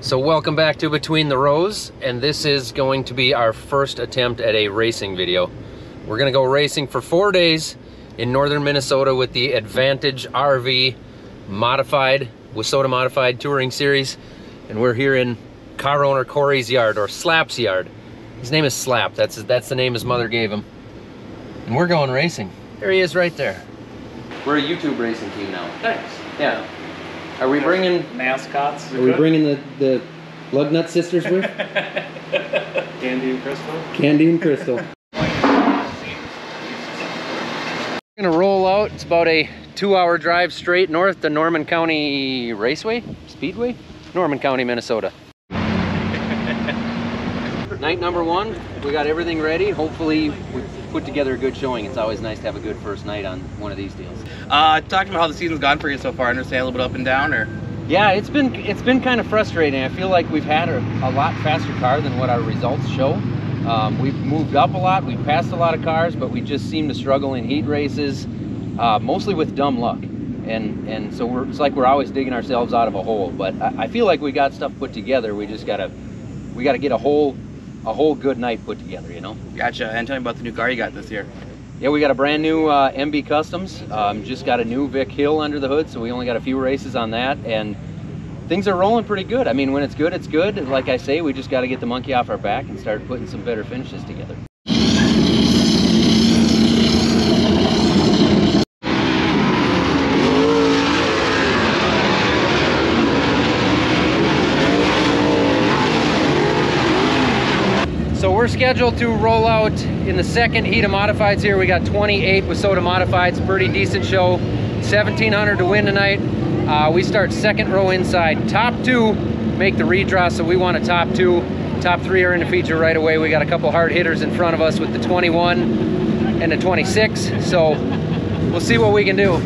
So welcome back to Between the Rows, and this is going to be our first attempt at a racing video. We're going to go racing for 4 days in northern Minnesota with the Advantage RV Modified, Wissota Modified Touring Series, and we're here in car owner Corey's yard, or Slap's yard. His name is Slap, that's the name his mother gave him. And we're going racing. There he is right there. We're a YouTube racing team now. Thanks. Yeah. Are we bringing mascots? Are we bringing the Lugnut sisters with? Candy and Crystal. Candy and Crystal. We're gonna roll out. It's about a 2-hour drive straight north to Norman County Raceway, Speedway, Norman County, Minnesota. Night number one. We got everything ready. Hopefully, we put together a good showing. It's always nice to have a good first night on one of these deals. Talking about how the season's gone for you so far, I understand a little bit up and down, or? Yeah, it's been kind of frustrating. I feel like we've had a lot faster car than what our results show. We've moved up a lot, we've passed a lot of cars, but we just seem to struggle in heat races, mostly with dumb luck. And so it's like we're always digging ourselves out of a hole. But I feel like we got stuff put together. We just gotta get a whole good night put together, you know? Gotcha. And tell me about the new car you got this year. Yeah, we got a brand new MB Customs. Just got a new Vic Hill under the hood, so we only got a few races on that, and things are rolling pretty good. I mean, when it's good, it's good. Like I say, we just got to get the monkey off our back and start putting some better finishes together. So we're scheduled to roll out in the second heat of modifieds here. We got 28 Wissota modifieds, pretty decent show. 1,700 to win tonight. We start second row inside. Top two make the redraw, so we want a top two. Top three are in the feature right away. We got a couple hard hitters in front of us with the 21 and the 26. So we'll see what we can do.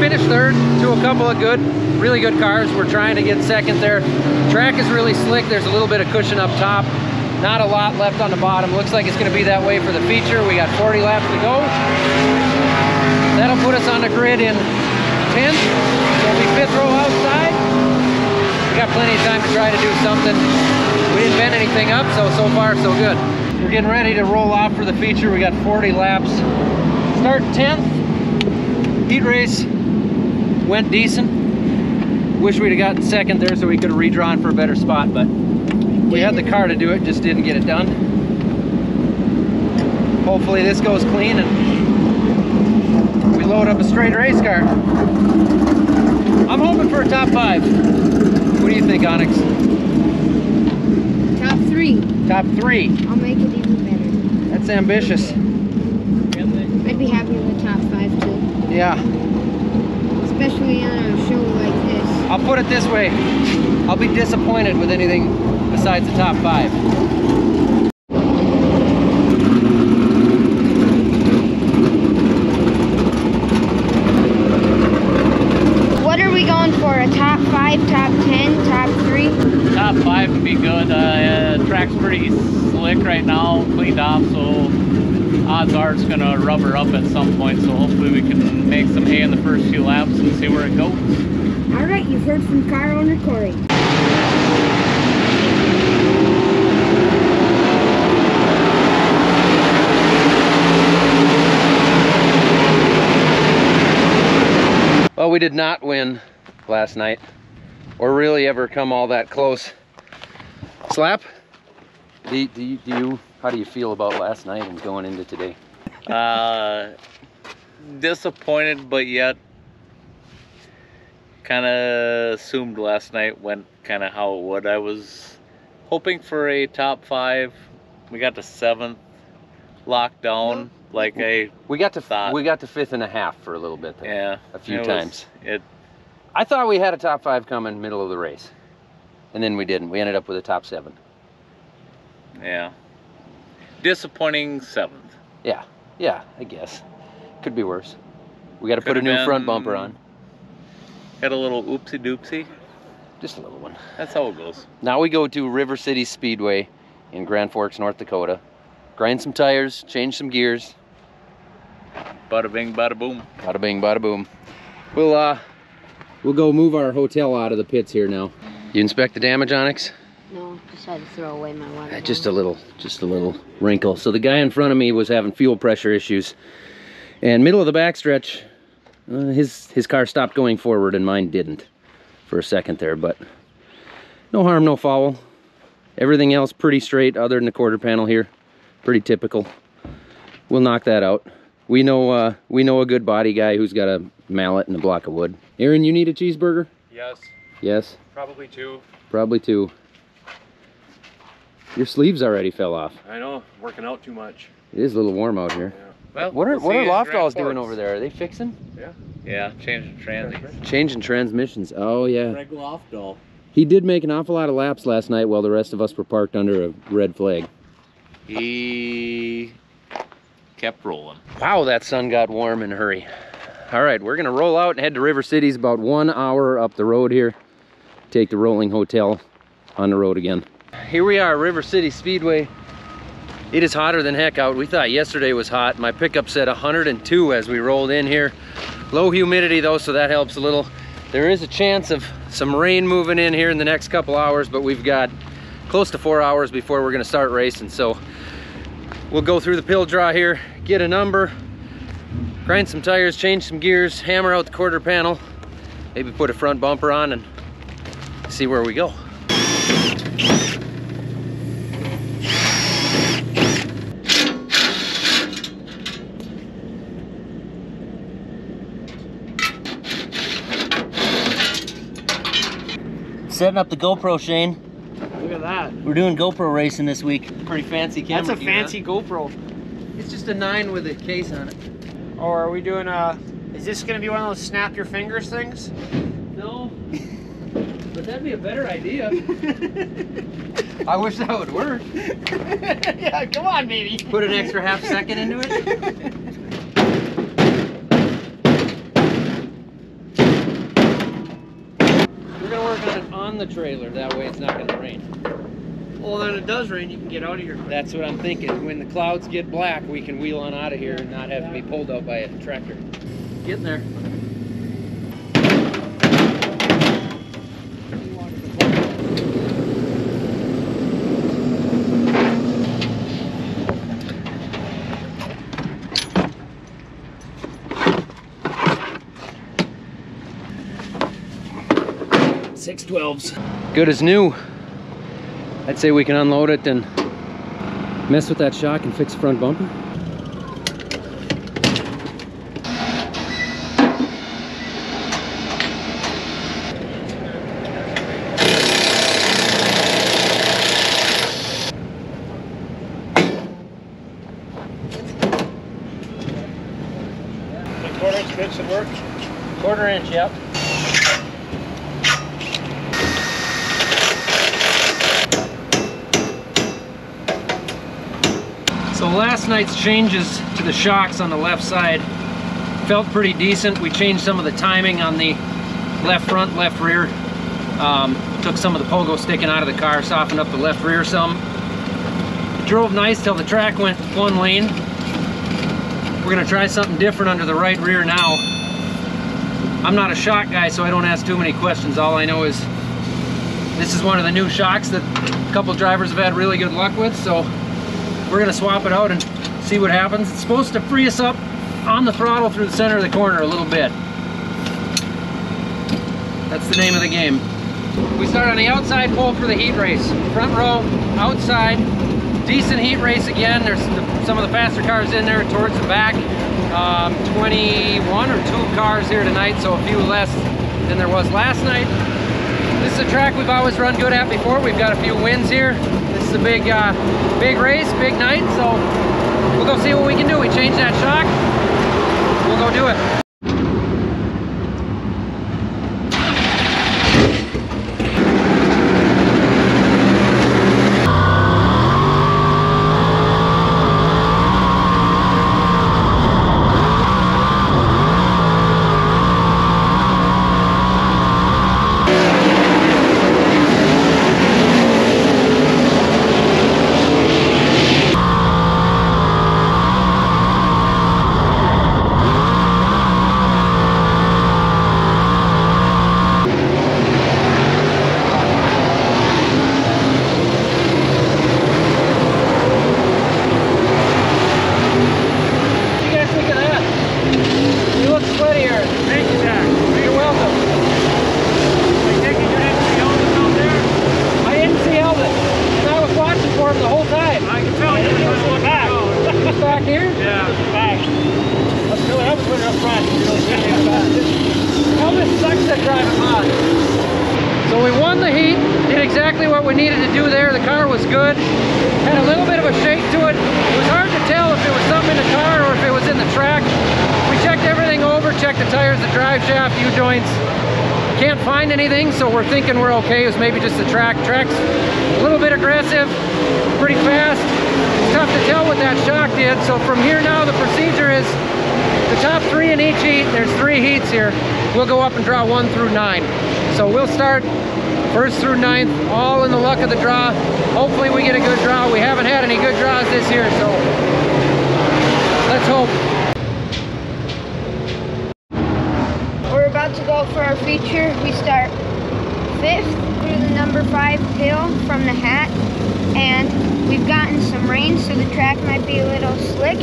Finished third to a couple of really good cars. We're trying to get second there. Track is really slick. There's a little bit of cushion up top. Not a lot left on the bottom. Looks like it's going to be that way for the feature. We got 40 laps to go. That'll put us on the grid in 10th. So we fifth row outside. We got plenty of time to try to do something. We didn't bend anything up, so far so good. We're getting ready to roll off for the feature. We got 40 laps. Start 10th. Heat race went decent. Wish we'd have gotten second there so we could have redrawn for a better spot, but we had the car to do it, just didn't get it done. Hopefully this goes clean and we load up a straight race car. I'm hoping for a top five. What do you think, Onyx? Top three. Top three. I'll make it even better. That's ambitious. I'd be happy with top five too. Yeah. Especially on a show like this. I'll put it this way. I'll be disappointed with anything besides the top five. What are we going for? A top five, top 10, top 3? Top 5 would be good. track's pretty slick right now, cleaned off, so odds are it's gonna rubber up at some point, so hopefully we can make some hay in the first few laps and see where it goes. All right, you've heard from car owner Corey. Well, we did not win last night, or really ever come all that close. Slap, how do you feel about last night and going into today? Disappointed, but yet kind of assumed last night went kind of how it would. I was hoping for a top five. We got to seventh, locked down. Like we got to fifth and a half for a little bit there. Yeah, a few times. I thought we had a top five coming middle of the race, and then we didn't. We ended up with a top seven. Yeah, disappointing seventh. Yeah, yeah, I guess could be worse. We got to put a new front bumper on. Had a little oopsie doopsie, just a little one. That's how it goes. Now we go to River Cities Speedway in Grand Forks, North Dakota. Grind some tires, change some gears. Bada bing, bada boom. Bada bing, bada boom. We'll go move our hotel out of the pits here now. You inspect the damage, Onyx? No, just had to throw away my water. Just a little wrinkle. So the guy in front of me was having fuel pressure issues, and middle of the backstretch, his car stopped going forward and mine didn't for a second there. But no harm, no foul. Everything else pretty straight, other than the quarter panel here. Pretty typical. We'll knock that out. We know a good body guy who's got a mallet and a block of wood. Aaron, you need a cheeseburger? Yes. Yes? Probably two. Probably two. Your sleeves already fell off. I know. Working out too much. It is a little warm out here. Yeah. Well, what are Loftall's doing over there? Are they fixing? Yeah. Yeah, changing transies. Changing transmissions. Oh, yeah. Greg Loftall. He did make an awful lot of laps last night while the rest of us were parked under a red flag. He kept rolling. Wow, that sun got warm in a hurry. All right, we're gonna roll out and head to River Cities, about 1 hour up the road here. Take the rolling hotel on the road again. Here we are, River Cities Speedway. It is hotter than heck out. We thought yesterday was hot. My pickup said 102 as we rolled in here. Low humidity though, so that helps a little. There is a chance of some rain moving in here in the next couple hours, but we've got close to 4 hours before we're gonna start racing, so we'll go through the pill draw here, get a number, grind some tires, change some gears, hammer out the quarter panel, maybe put a front bumper on and see where we go. Setting up the GoPro, Shane. Look at that. We're doing GoPro racing this week. Pretty fancy camera. That's a fancy GoPro. It's just a 9 with a case on it. Or are we doing a... Is this going to be one of those snap your fingers things? No. But that'd be a better idea. I wish that would work. Yeah, come on, baby. Put an extra half second into it. On the trailer, that way it's not going to rain. Well, then it does rain, you can get out of here. That's what I'm thinking. When the clouds get black, we can wheel on out of here and not have to be pulled out by a tractor. Getting there. Good as new. I'd say we can unload it and mess with that shock and fix the front bumper. The quarter inch bit should work. Quarter inch, yep. So last night's changes to the shocks on the left side felt pretty decent. We changed some of the timing on the left front, left rear. Took some of the pogo sticking out of the car, softened up the left rear some. Drove nice till the track went one lane. We're gonna try something different under the right rear now. I'm not a shock guy, so I don't ask too many questions. All I know is this is one of the new shocks that a couple drivers have had really good luck with, so we're gonna swap it out and see what happens. It's supposed to free us up on the throttle through the center of the corner a little bit. That's the name of the game. We start on the outside pole for the heat race. Front row, outside, decent heat race again. There's some of the faster cars in there towards the back. 21 or 2 cars here tonight, so a few less than there was last night. This is a track we've always run good at before. We've got a few wins here. This is a big race, big night, so we'll go see what we can do. We change that shock, we'll go do it. Okay, it was maybe just the track. Track's a little bit aggressive, pretty fast. It's tough to tell what that shock did. So from here now, the procedure is the top 3 in each heat. There's 3 heats here. We'll go up and draw 1 through 9. So we'll start 1st through 9th, all in the luck of the draw. Hopefully we get a good draw. We haven't had any good draws this year, so let's hope. We're about to go for our feature. We start 5th through the number 5 hill from the hat, and we've gotten some rain, so the track might be a little slick.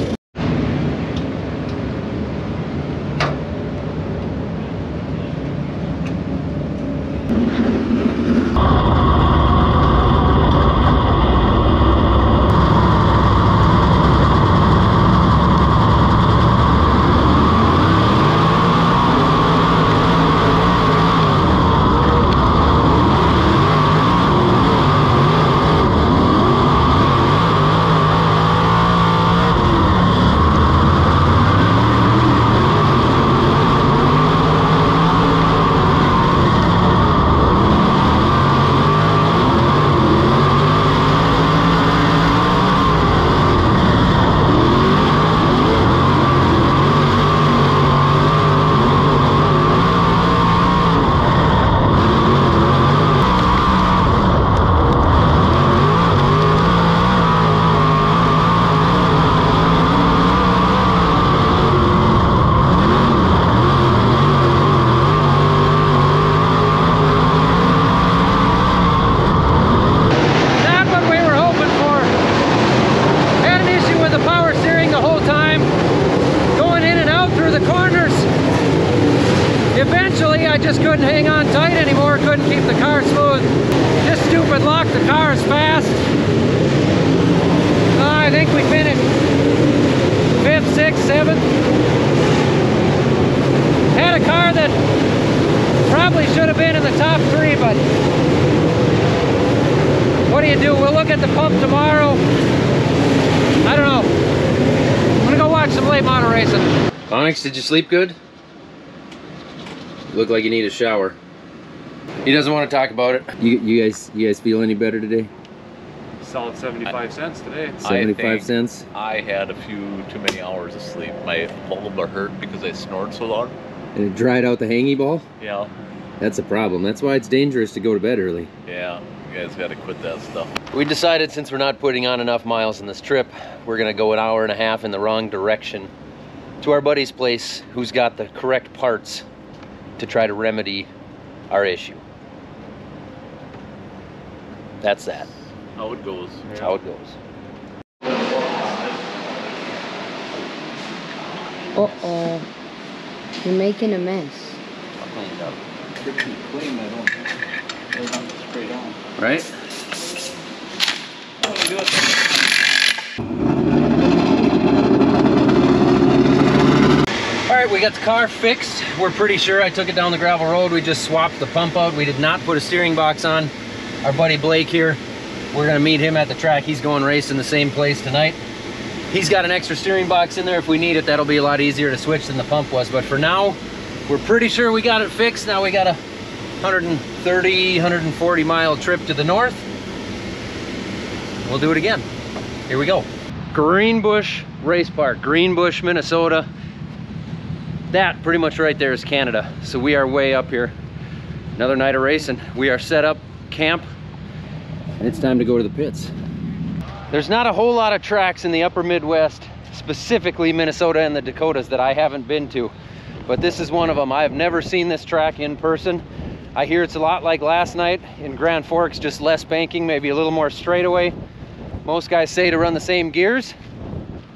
Did you sleep good? You look like you need a shower. He doesn't want to talk about it. You guys feel any better today? Solid 75 cents today. 75 cents? I had a few too many hours of sleep. My lumbar hurt because I snored so long. And it dried out the hangy ball? Yeah. That's a problem. That's why it's dangerous to go to bed early. Yeah. You guys got to quit that stuff. We decided since we're not putting on enough miles in this trip, we're going to go an hour and a half in the wrong direction to our buddy's place who's got the correct parts to try to remedy our issue. That's that. How it goes. That's how it goes. Uh-oh. You're making a mess. I'll clean it up. Pretty clean, I don't think. It doesn't straight on. Right? I'm gonna do it. Alright, we got the car fixed. We're pretty sure I took it down the gravel road. We just swapped the pump out. We did not put a steering box on. Our buddy Blake here, we're gonna meet him at the track. He's going racing the same place tonight. He's got an extra steering box in there. If we need it, that'll be a lot easier to switch than the pump was. But for now, we're pretty sure we got it fixed. Now we got a 130, 140 mile trip to the north. We'll do it again. Here we go. Greenbush Race Park, Greenbush, Minnesota. That pretty much right there is Canada. So we are way up here. Another night of racing. We are set up camp and it's time to go to the pits. There's not a whole lot of tracks in the upper Midwest, specifically Minnesota and the Dakotas, that I haven't been to, but this is one of them. I have never seen this track in person. I hear it's a lot like last night in Grand Forks, just less banking, maybe a little more straightaway. Most guys say to run the same gears.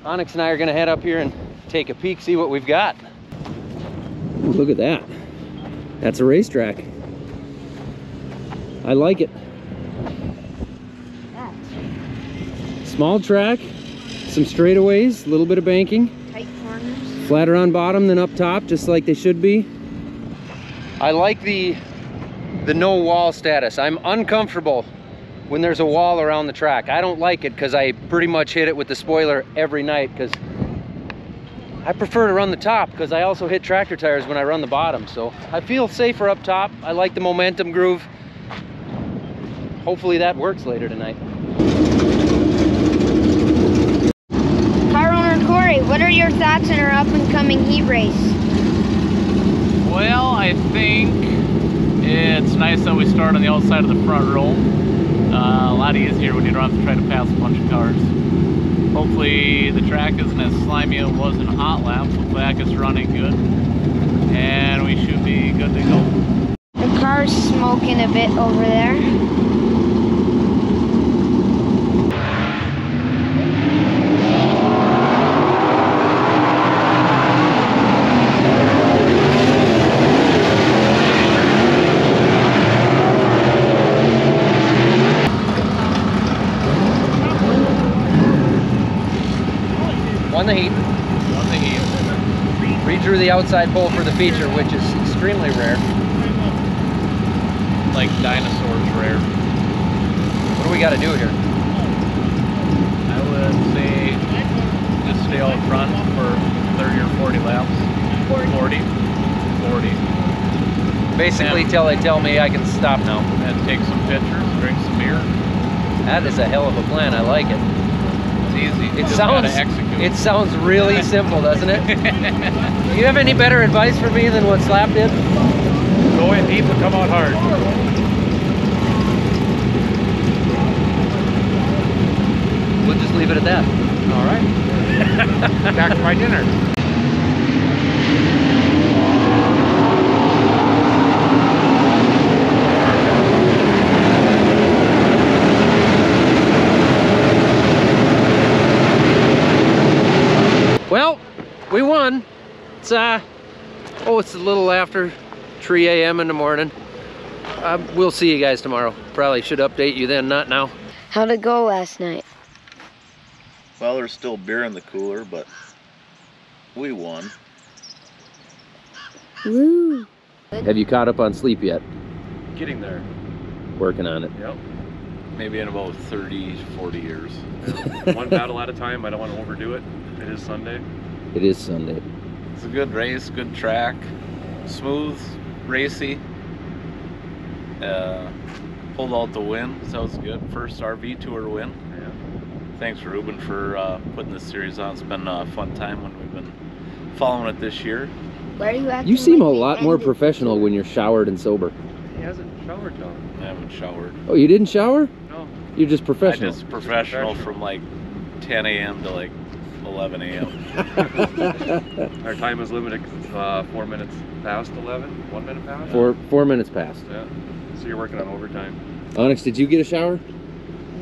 Onyx and I are gonna head up here and take a peek, see what we've got. Ooh, look at that. That's a racetrack. I like it. Small track, some straightaways, a little bit of banking. Tight corners. Flatter on bottom than up top, just like they should be. I like the no wall status. I'm uncomfortable when there's a wall around the track. I don't like it because I pretty much hit it with the spoiler every night because I prefer to run the top because I also hit tractor tires when I run the bottom. So I feel safer up top. I like the momentum groove. Hopefully that works later tonight. What are your thoughts on our up-and-coming heat race? Well, I think it's nice that we start on the outside of the front row. A lot easier when you don't have to try to pass a bunch of cars. Hopefully the track isn't as slimy as it was in hot laps. Hopefully that gets running good. And we should be good to go. The car's smoking a bit over there. Won the heat. Redrew the outside pole for the feature, which is extremely rare. Like dinosaurs rare. What do we got to do here? I would say just stay out front for 30 or 40 laps. 40. Basically till they tell me I can stop now. And take some pictures, drink some beer. That is a hell of a plan. I like it. Easy. It sounds really simple, doesn't it? Do you have any better advice for me than what Slap did? Go in deep and come out hard. We'll just leave it at that. All right. Back to my dinner. Well, we won. It's it's a little after 3 a.m. in the morning. We'll see you guys tomorrow. Probably should update you then, not now. How'd it go last night? Well, there's still beer in the cooler, but we won. Woo! Have you caught up on sleep yet? Getting there. Working on it. Yep. Maybe in about 30, 40 years. One battle at a time. I don't want to overdo it. It is Sunday. It is Sunday. It's a good race, good track, smooth, racy. Pulled out the win, so it's good. First RV tour win. Yeah. Thanks, Ruben, for putting this series on. It's been a fun time when we've been following it this year. Where are you at? You seem a lot more professional when you're showered and sober. He hasn't showered though. haven't showered. Oh, you didn't shower? No. You're just professional. I'm just professional from like 10 a.m. to like 11 a.m. Our time is limited because it's 4 minutes past 11. 1 minute past? Four minutes past. Yeah. So you're working on overtime. Onyx, did you get a shower?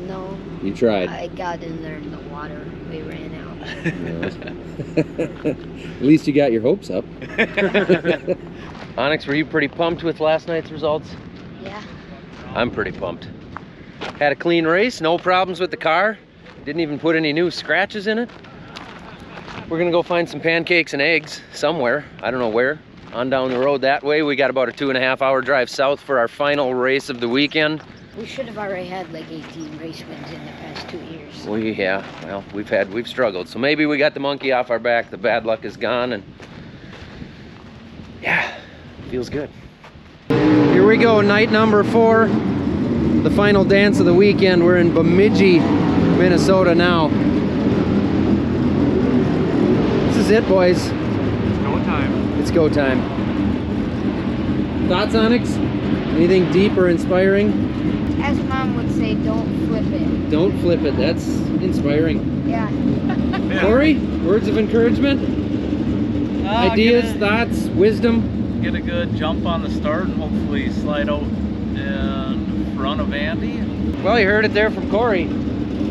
No. You tried. I got in there in the water. We ran out. At least you got your hopes up. Onyx, were you pretty pumped with last night's results? Yeah. I'm pretty pumped. Had a clean race, no problems with the car. Didn't even put any new scratches in it. We're gonna go find some pancakes and eggs somewhere. I don't know where. On down the road that way. We got about a 2.5 hour drive south for our final race of the weekend. We should have already had like 18 race wins in the past 2 years. Well, yeah, well, we've struggled. So maybe we got the monkey off our back. The bad luck is gone, and yeah, feels good. Here we go, night number 4. The final dance of the weekend. We're in Bemidji, Minnesota now. This is it, boys. It's go time. It's go time. Thoughts, Onyx? Anything deep or inspiring? As Mom would say, don't flip it. Don't flip it. That's inspiring. Yeah. Corey, words of encouragement? Ideas, thoughts, wisdom? Get a good jump on the start and hopefully slide out in front of Andy. Well, you heard it there from Corey.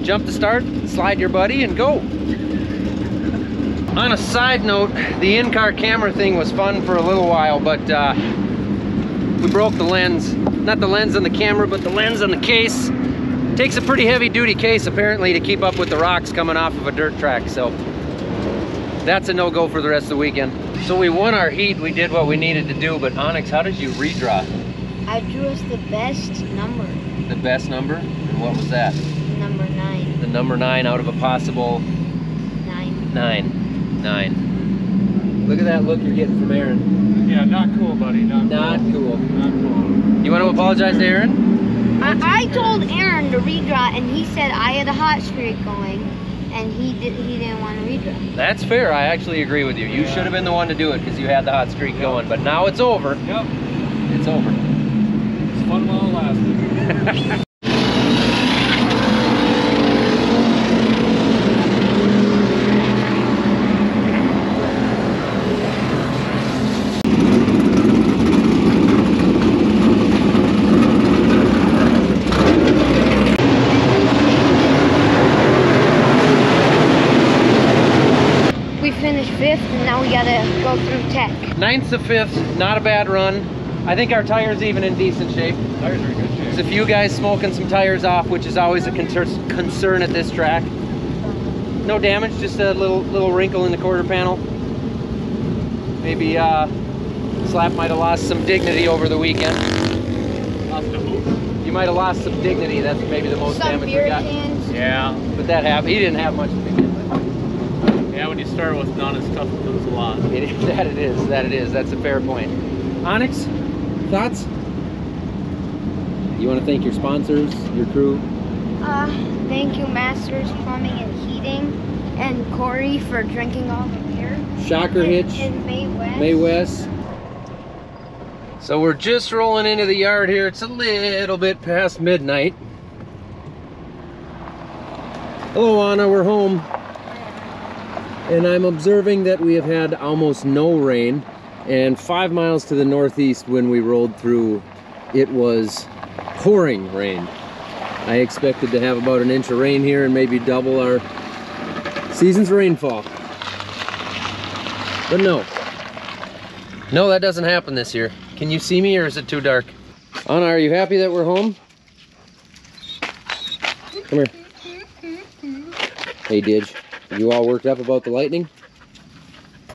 Jump the start, slide your buddy, and go. On a side note, the in-car camera thing was fun for a little while, but we broke the lens. Not the lens on the camera, but the lens on the case. Takes a pretty heavy duty case apparently to keep up with the rocks coming off of a dirt track, so that's a no-go for the rest of the weekend. So we won our heat, we did what we needed to do, but Onyx, how did you redraw? I drew us the best number. The best number? And what was that? Number 9. The number 9 out of a possible? 9. 9. Look at that look you're getting from Aaron. Yeah, not cool, buddy. Not cool. Not cool. You want to apologize to Aaron? I told Aaron to redraw, and he said I had a hot streak going, and he didn't want to redraw. That's fair. I actually agree with you. You should have been the one to do it because you had the hot streak going, but now it's over. Yep. It's over. It's fun while it lasted. Ninth to 5th, not a bad run. I think our tires even in decent shape. Tires are in good shape. There's a few guys smoking some tires off, which is always a concern at this track. No damage, just a little wrinkle in the quarter panel. Maybe Slap might have lost some dignity over the weekend. You might have lost some dignity. That's maybe the most damage we got. Yeah, but that happened. He didn't have much. Yeah, when you start with none, it's tough to lose a lot. It is, that it is. That's a fair point. Onyx, thoughts? You want to thank your sponsors, your crew? Thank you, Masters Plumbing and Heating, and Corey for drinking all the beer. Shocker Hitch. And May West. So we're just rolling into the yard here. It's a little bit past midnight. Hello, Anna. We're home. And I'm observing that we have had almost no rain, and 5 miles to the northeast when we rolled through, it was pouring rain. I expected to have about 1 inch of rain here and maybe double our season's rainfall. But no. No, that doesn't happen this year. Can you see me or is it too dark? Anna, are you happy that we're home? Come here. Hey, Didge. You all worked up about the lightning?